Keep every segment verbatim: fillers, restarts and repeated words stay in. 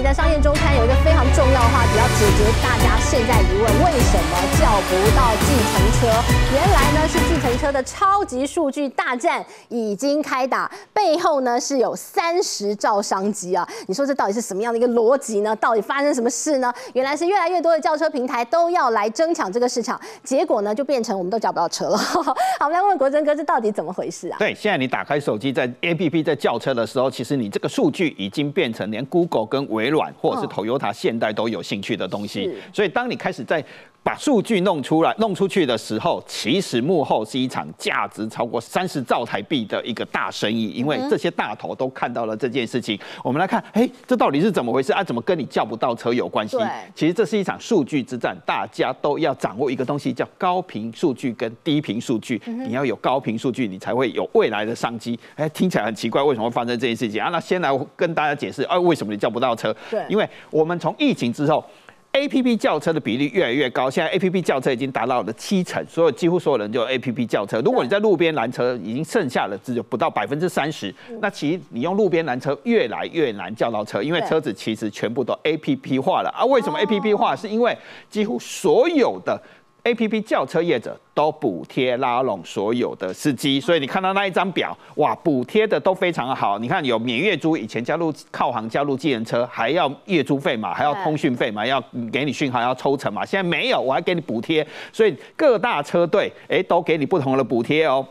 期的《商业周刊》有一个非常重要的话题要解决大家现在疑问：为什么叫不到计程车？原来呢是计程车的超级数据大战已经开打，背后呢是有三十兆商机啊！你说这到底是什么样的一个逻辑呢？到底发生什么事呢？原来是越来越多的轿车平台都要来争抢这个市场，结果呢就变成我们都叫不到车了。好，我们来问问国珍哥，这到底怎么回事啊？对，现在你打开手机在 A P P 在叫车的时候，其实你这个数据已经变成连 Google 跟微软或者是 Toyota 现代都有兴趣的东西，所以当你开始在把数据弄出来、弄出去的时候，其实幕后是一场价值超过三十兆台币的一个大生意，因为这些大头都看到了这件事情。我们来看，哎、欸，这到底是怎么回事啊？怎么跟你叫不到车有关系？其实这是一场数据之战，大家都要掌握一个东西，叫高频数据跟低频数据。你要有高频数据，你才会有未来的商机。哎、欸，听起来很奇怪，为什么会发生这件事情啊？那先来跟大家解释，哎、啊，为什么你叫不到车？对，因为我们从疫情之后。A P P 叫车的比例越来越高，现在 A P P 叫车已经达到了七成，所有几乎所有人就有 A P P 叫车。如果你在路边拦车，已经剩下了只有不到百分之三十。那其实你用路边拦车越来越难叫到车，因为车子其实全部都 A P P 化了啊。为什么 A P P 化？是因为几乎所有的 A P P 叫车业者都补贴拉拢所有的司机，所以你看到那一张表，哇，补贴的都非常好。你看有免月租，以前加入靠行加入计程车还要月租费嘛，还要通讯费嘛，要给你讯号要抽成嘛，现在没有，我还给你补贴，所以各大车队哎、欸、都给你不同的补贴哦。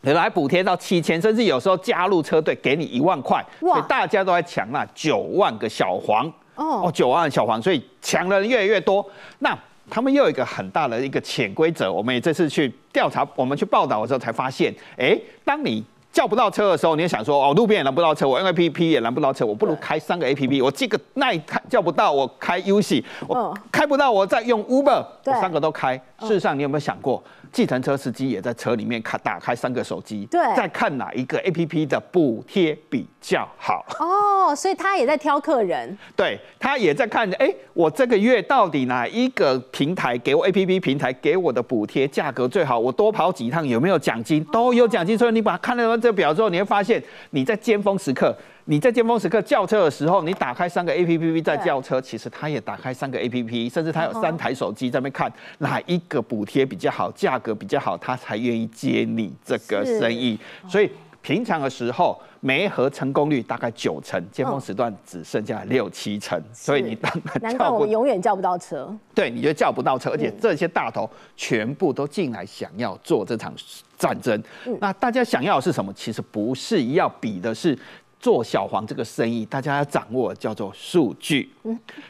原来补贴到七千，甚至有时候加入车队给你一万块，所以大家都在抢那九万个小黄哦，九万小黄，所以抢的人越来越多。那他们又有一个很大的一个潜规则，我们也这次去调查，我们去报道的时候才发现，哎、欸，当你叫不到车的时候，你也想说，哦，路边也拦不到车，我用 A P P 也拦不到车，我不如开三个 A P P， 我这个那开叫不到，我开 U 系，我开不到，我再用 Uber， 我三个都开。事实上，你有没有想过，计程车司机也在车里面看打开三个手机，对，再看哪一个 A P P 的补贴比较好？哦，所以他也在挑客人，对他也在看，哎、欸，我这个月到底哪一个平台给我 A P P 平台给我的补贴价格最好？我多跑几趟有没有奖金？都有奖金，所以你把它看了。这表之后，你会发现你在尖峰时刻，你在尖峰时刻叫车的时候，你打开三个 A P P 在叫车，其实他也打开三个 A P P， 甚至他有三台手机在那边看哪一个补贴比较好，价格比较好，他才愿意接你这个生意。所以平常的时候，媒合成功率大概九成，尖峰时段只剩下六七成，所以你当然难怪我们永远叫不到车。对，你就叫不到车，而且这些大头全部都进来想要做这场战争。那大家想要的是什么？其实不是要比的是做小黄这个生意，大家要掌握叫做数据。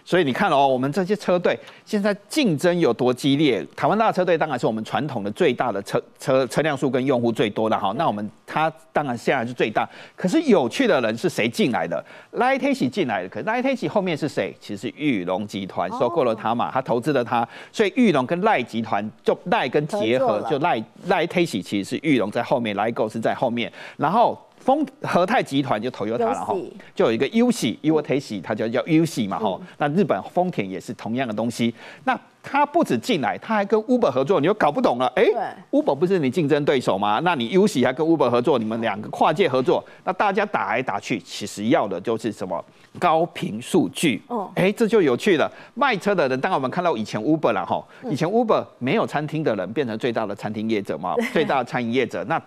所以你看哦，我们这些车队现在竞争有多激烈？台湾大车队当然是我们传统的最大的车车车辆数跟用户最多的哈。那我们它当然现在是最大。可是有趣的人是谁进来的 ？Light Taxi 进来的，可 Light Taxi 后面是谁？其实裕隆集团收购了它嘛，他投资了它，所以裕隆跟赖集团就赖跟结合，就赖赖 Taxi 其实是裕隆在后面，莱购是在后面，然后。丰和泰集团就 Toyota 了哈，就有一个 U 系 U 泰系，它就叫 U 系嘛哈。那日本丰田也是同样的东西。那它不止进来，它还跟 Uber 合作，你就搞不懂了。哎、欸、，Uber 不是你竞争对手吗？那你 U 系还跟 Uber 合作，你们两个跨界合作，那大家打来打去，其实要的就是什么高频数据。哦，哎，这就有趣了。卖车的人，当然我们看到以前 Uber 了哈，以前 Uber 没有餐厅的人变成最大的餐厅业者嘛，最大的餐饮业者那。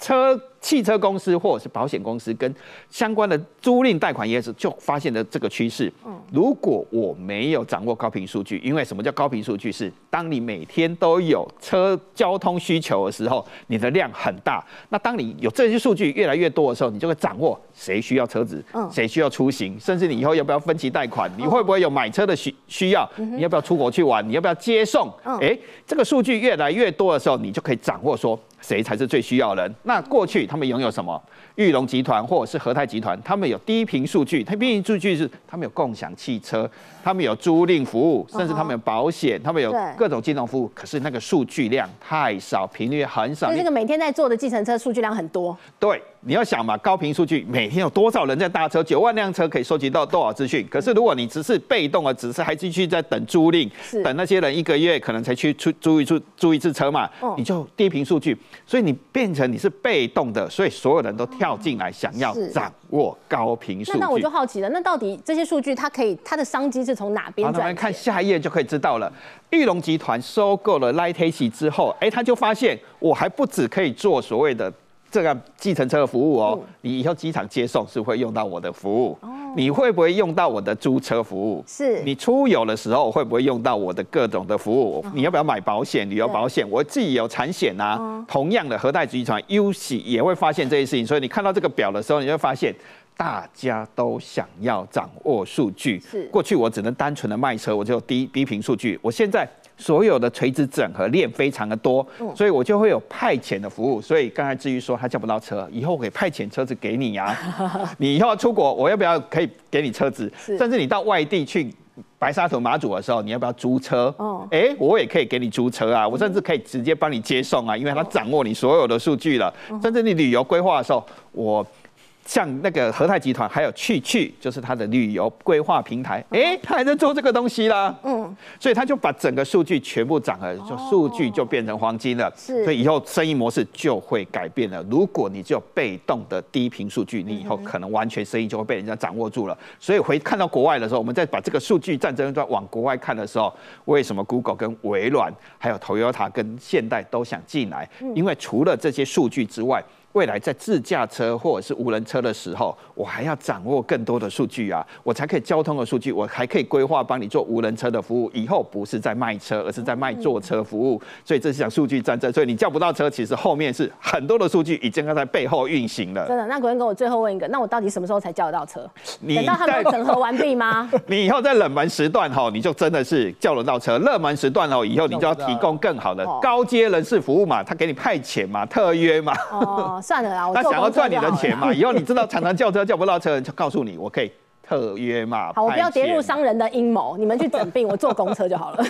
车汽车公司或者是保险公司跟相关的租赁贷款业者就发现了这个趋势。如果我没有掌握高频数据，因为什么叫高频数据？是当你每天都有车交通需求的时候，你的量很大。那当你有这些数据越来越多的时候，你就会掌握谁需要车子，谁需要出行，甚至你以后要不要分期贷款，你会不会有买车的需需要，你要不要出国去玩，你要不要接送？哎，这个数据越来越多的时候，你就可以掌握说谁才是最需要的人。那过去他们拥有什么？裕隆集团或者是和泰集团，他们有低频数据，低频数据是他们有共享汽车，他们有租赁服务，甚至他们有保险，他们有各种金融服务。可是那个数据量太少，频率很少。所以这个每天在做的计程车数据量很多。对，你要想嘛，高频数据每天有多少人在搭车？九万辆车可以收集到多少资讯？可是如果你只是被动的，只是还继续在等租赁，等那些人一个月可能才去出租一次租一次车嘛，哦、你就低频数据，所以你变成你是被动的，所以所有人都跳进来想要掌握高频数据。那那我就好奇了，那到底这些数据它可以它的商机是从哪边？好，我们看下一页就可以知道了。裕隆集团收购了 Light Taxi 之后，哎、欸，他就发现我还不止可以做所谓的。 这个计程车的服务哦，你以后机场接送是会用到我的服务，你会不会用到我的租车服务？是你出游的时候会不会用到我的各种的服务？你要不要买保险、旅游保险？我自己有产险啊。同样的，和泰集团、优喜也会发现这些事情，所以你看到这个表的时候，你会发现。 大家都想要掌握数据。过去我只能单纯的卖车，我就低低频数据。我现在所有的垂直整合链非常的多，嗯、所以我就会有派遣的服务。所以刚才至于说他叫不到车，以后我可以派遣车子给你呀、啊。你以后出国，我要不要可以给你车子？甚至你到外地去。 白沙屯马祖的时候，你要不要租车？哦，哎，我也可以给你租车啊，我甚至可以直接帮你接送啊，因为他掌握你所有的数据了。甚至你旅游规划的时候，我像那个和泰集团还有去去，就是他的旅游规划平台，哎，他还在做这个东西啦。嗯，所以他就把整个数据全部掌握，就数据就变成黄金了。是，所以以后生意模式就会改变了。如果你只有被动的低频数据，你以后可能完全生意就会被人家掌握住了。所以回看到国外的时候，我们再把这个数据战。 真正往国外看的时候，为什么 Google 跟微软，还有 Toyota 跟现代都想进来？因为除了这些数据之外，未来在自驾车或者是无人车的时候，我还要掌握更多的数据啊，我才可以交通的数据，我还可以规划帮你做无人车的服务。以后不是在卖车，而是在卖坐车服务。所以这是讲数据战争。所以你叫不到车，其实后面是很多的数据已经在背后运行了。真的？那国人跟我最后问一个，那我到底什么时候才叫得到车？你等到他们整合完毕吗？你以后在冷门时段吼，你就真的是叫得到车。热门时段哦，以后你就要提供更好的高阶人士服务嘛，他给你派遣嘛，特约嘛。哦 算了啦，我他想要赚你的钱嘛，以后你知道常常叫车叫不到车，就告诉你我可以特约嘛。好，我不要跌入商人的阴谋，你们去整病，我坐公车就好了。